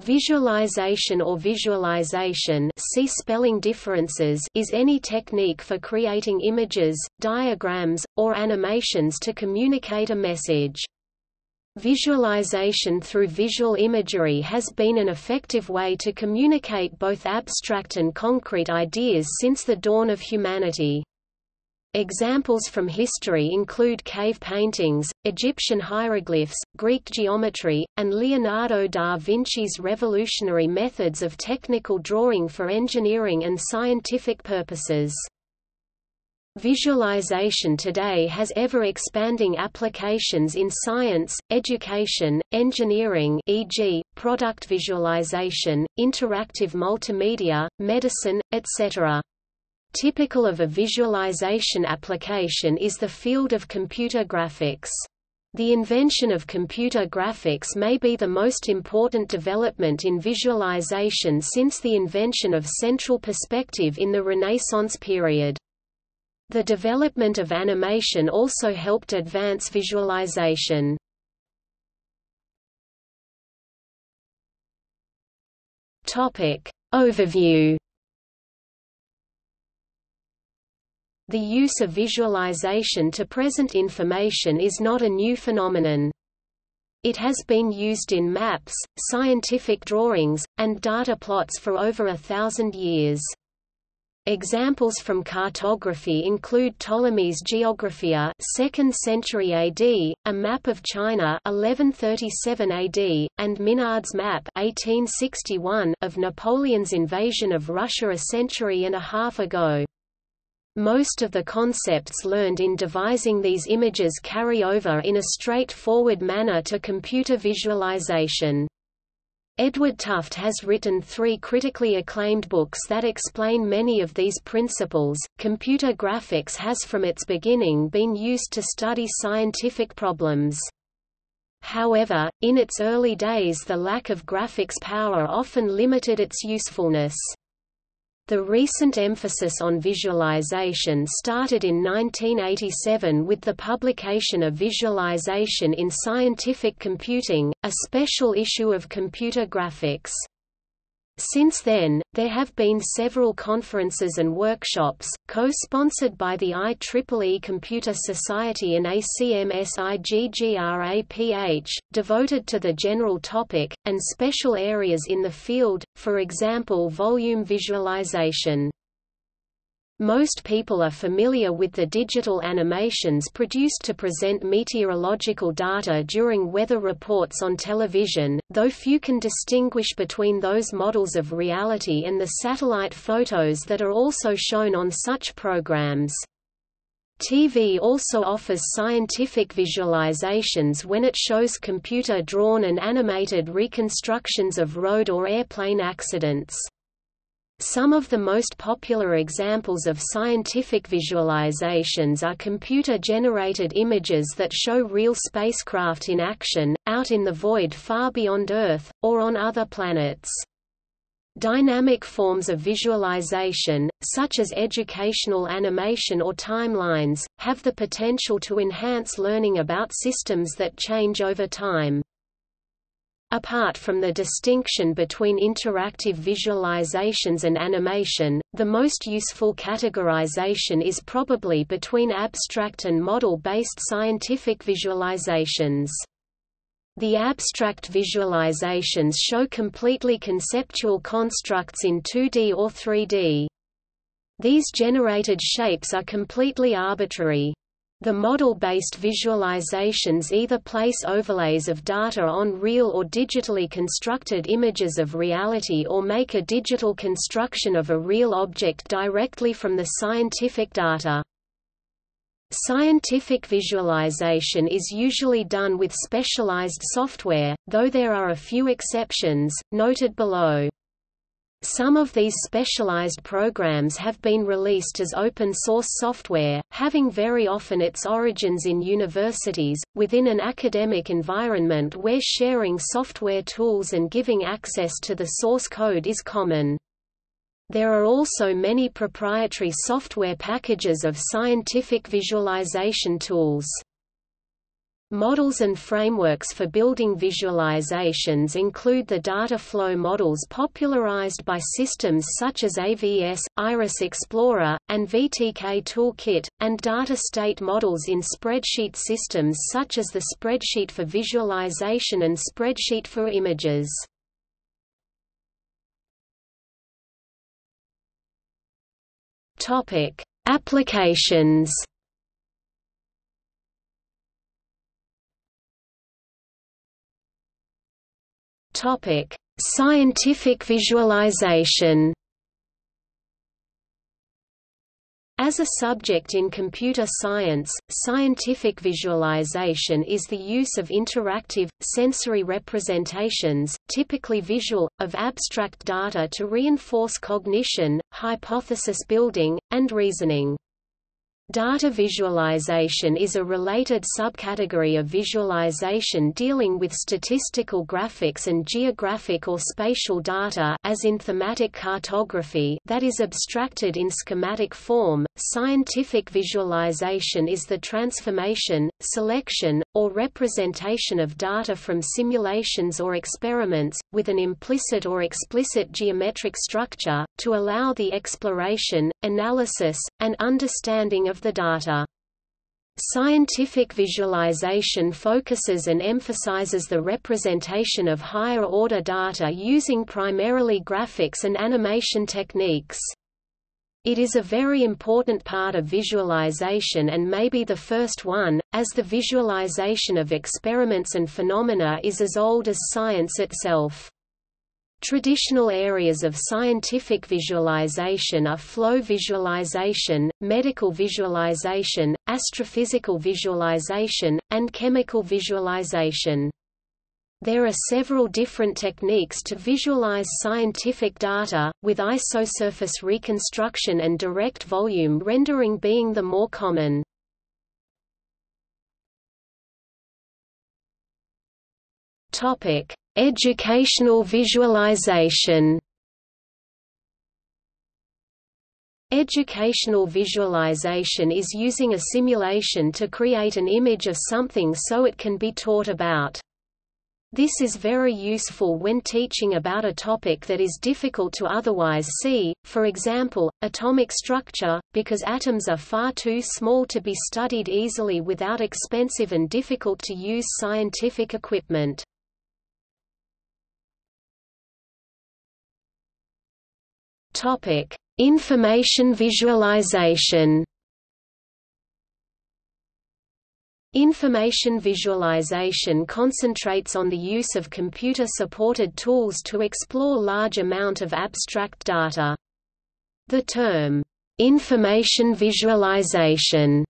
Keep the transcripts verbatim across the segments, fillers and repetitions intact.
Visualization or visualization, see spelling differences, is any technique for creating images, diagrams, or animations to communicate a message. Visualization through visual imagery has been an effective way to communicate both abstract and concrete ideas since the dawn of humanity. Examples from history include cave paintings, Egyptian hieroglyphs, Greek geometry, and Leonardo da Vinci's revolutionary methods of technical drawing for engineering and scientific purposes. Visualization today has ever-expanding applications in science, education, engineering, for example, product visualization, interactive multimedia, medicine, et cetera. Typical of a visualization application is the field of computer graphics. The invention of computer graphics may be the most important development in visualization since the invention of central perspective in the Renaissance period. The development of animation also helped advance visualization. Topic overview. The use of visualization to present information is not a new phenomenon. It has been used in maps, scientific drawings, and data plots for over a thousand years. Examples from cartography include Ptolemy's Geographia, second century A D, a map of China, eleven thirty-seven A D, and Minard's map, eighteen sixty-one, of Napoleon's invasion of Russia a century and a half ago. Most of the concepts learned in devising these images carry over in a straightforward manner to computer visualization. Edward Tufte has written three critically acclaimed books that explain many of these principles. Computer graphics has from its beginning been used to study scientific problems. However, in its early days, the lack of graphics power often limited its usefulness. The recent emphasis on visualization started in nineteen eighty-seven with the publication of Visualization in Scientific Computing, a special issue of Computer Graphics. Since then, there have been several conferences and workshops, co-sponsored by the I triple E Computer Society and A C M SIGGRAPH, devoted to the general topic, and special areas in the field, for example volume visualization. Most people are familiar with the digital animations produced to present meteorological data during weather reports on television, though few can distinguish between those models of reality and the satellite photos that are also shown on such programs. T V also offers scientific visualizations when it shows computer-drawn and animated reconstructions of road or airplane accidents. Some of the most popular examples of scientific visualizations are computer-generated images that show real spacecraft in action, out in the void far beyond Earth, or on other planets. Dynamic forms of visualization, such as educational animation or timelines, have the potential to enhance learning about systems that change over time. Apart from the distinction between interactive visualizations and animation, the most useful categorization is probably between abstract and model-based scientific visualizations. The abstract visualizations show completely conceptual constructs in two D or three D. These generated shapes are completely arbitrary. The model-based visualizations either place overlays of data on real or digitally constructed images of reality or make a digital construction of a real object directly from the scientific data. Scientific visualization is usually done with specialized software, though there are a few exceptions, noted below. Some of these specialized programs have been released as open-source software, having very often its origins in universities, within an academic environment where sharing software tools and giving access to the source code is common. There are also many proprietary software packages of scientific visualization tools. Models and frameworks for building visualizations include the data flow models popularized by systems such as A V S, Iris Explorer, and V T K Toolkit, and data state models in spreadsheet systems such as the Spreadsheet for Visualization and Spreadsheet for Images. Topic: Applications. Topic: Scientific visualization. As a subject in computer science, scientific visualization is the use of interactive, sensory representations, typically visual, of abstract data to reinforce cognition, hypothesis building, and reasoning. Data visualization is a related subcategory of visualization dealing with statistical graphics and geographic or spatial data, as in thematic cartography, that is abstracted in schematic form. Scientific visualization is the transformation, selection, or representation of data from simulations or experiments, with an implicit or explicit geometric structure, to allow the exploration, analysis, and understanding of the data. Scientific visualization focuses and emphasizes the representation of higher-order data using primarily graphics and animation techniques. It is a very important part of visualization and may be the first one, as the visualization of experiments and phenomena is as old as science itself. Traditional areas of scientific visualization are flow visualization, medical visualization, astrophysical visualization, and chemical visualization. There are several different techniques to visualize scientific data, with isosurface reconstruction and direct volume rendering being the more common. Topic: Educational visualization. Educational visualization is using a simulation to create an image of something so it can be taught about. This is very useful when teaching about a topic that is difficult to otherwise see, for example, atomic structure, because atoms are far too small to be studied easily without expensive and difficult-to-use scientific equipment. Topic: Information visualization. Information visualization concentrates on the use of computer-supported tools to explore large amounts of abstract data. The term, information visualization,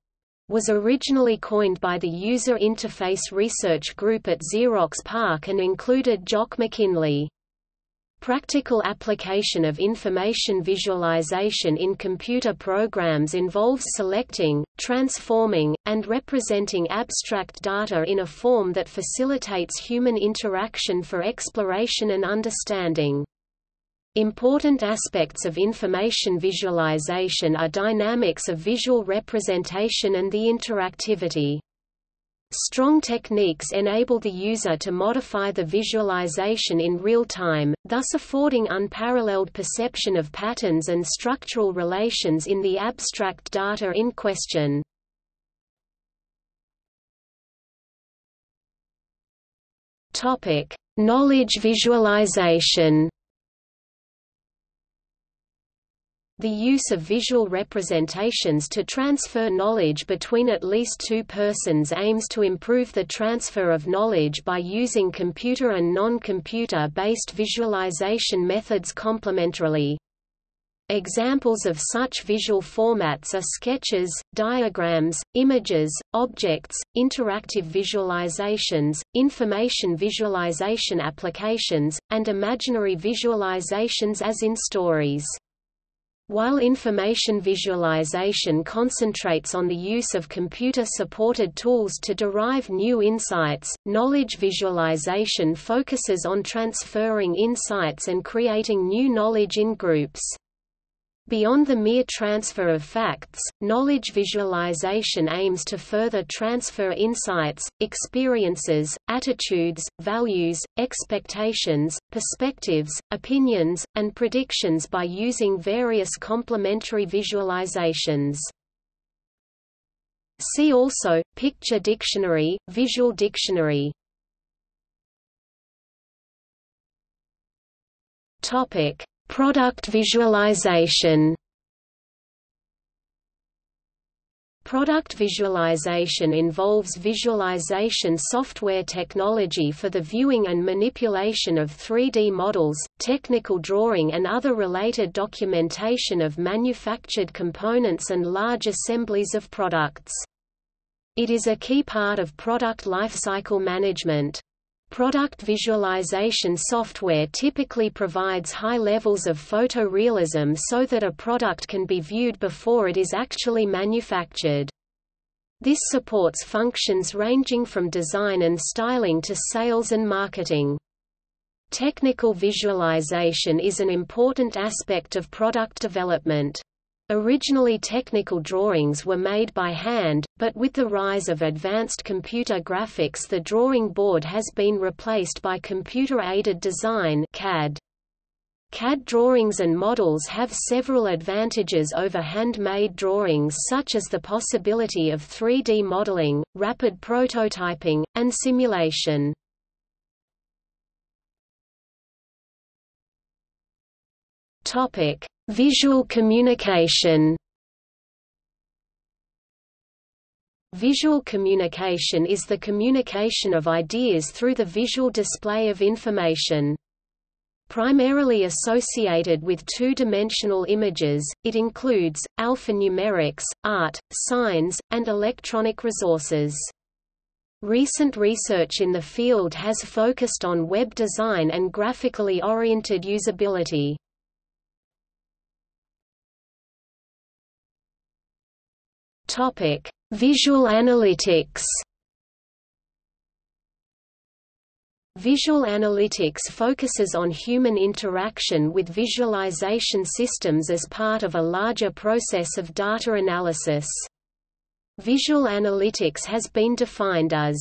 was originally coined by the User Interface Research Group at Xerox PARC and included Jock Mackinlay. Practical application of information visualization in computer programs involves selecting, transforming, and representing abstract data in a form that facilitates human interaction for exploration and understanding. Important aspects of information visualization are dynamics of visual representation and the interactivity. Strong techniques enable the user to modify the visualization in real time, thus affording unparalleled perception of patterns and structural relations in the abstract data in question. Topic: Knowledge visualization. The use of visual representations to transfer knowledge between at least two persons aims to improve the transfer of knowledge by using computer and non-computer-based visualization methods complementarily. Examples of such visual formats are sketches, diagrams, images, objects, interactive visualizations, information visualization applications, and imaginary visualizations as in stories. While information visualization concentrates on the use of computer-supported tools to derive new insights, knowledge visualization focuses on transferring insights and creating new knowledge in groups. Beyond the mere transfer of facts, knowledge visualization aims to further transfer insights, experiences, attitudes, values, expectations, perspectives, opinions, and predictions by using various complementary visualizations. See also, picture dictionary, visual dictionary. Product visualization. Product visualization involves visualization software technology for the viewing and manipulation of three D models, technical drawing and other related documentation of manufactured components and large assemblies of products. It is a key part of product lifecycle management. Product visualization software typically provides high levels of photorealism so that a product can be viewed before it is actually manufactured. This supports functions ranging from design and styling to sales and marketing. Technical visualization is an important aspect of product development. Originally, technical drawings were made by hand, but with the rise of advanced computer graphics, the drawing board has been replaced by computer-aided design (C A D). C A D drawings and models have several advantages over handmade drawings, such as the possibility of three D modeling, rapid prototyping, and simulation. Topic: Visual communication. Visual communication is the communication of ideas through the visual display of information. Primarily associated with two-dimensional images, it includes alphanumerics, art, signs, and electronic resources. Recent research in the field has focused on web design and graphically oriented usability. Topic: Visual analytics. Visual analytics focuses on human interaction with visualization systems as part of a larger process of data analysis. Visual analytics has been defined as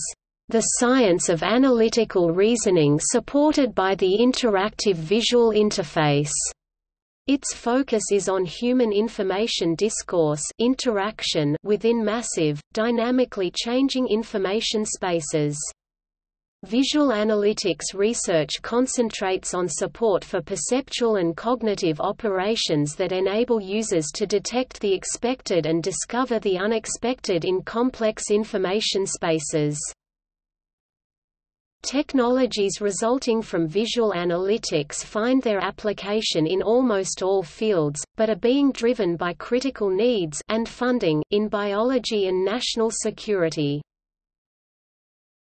the science of analytical reasoning supported by the interactive visual interface. Its focus is on human information discourse interaction within massive, dynamically changing information spaces. Visual analytics research concentrates on support for perceptual and cognitive operations that enable users to detect the expected and discover the unexpected in complex information spaces. Technologies resulting from visual analytics find their application in almost all fields, but are being driven by critical needs and funding in biology and national security.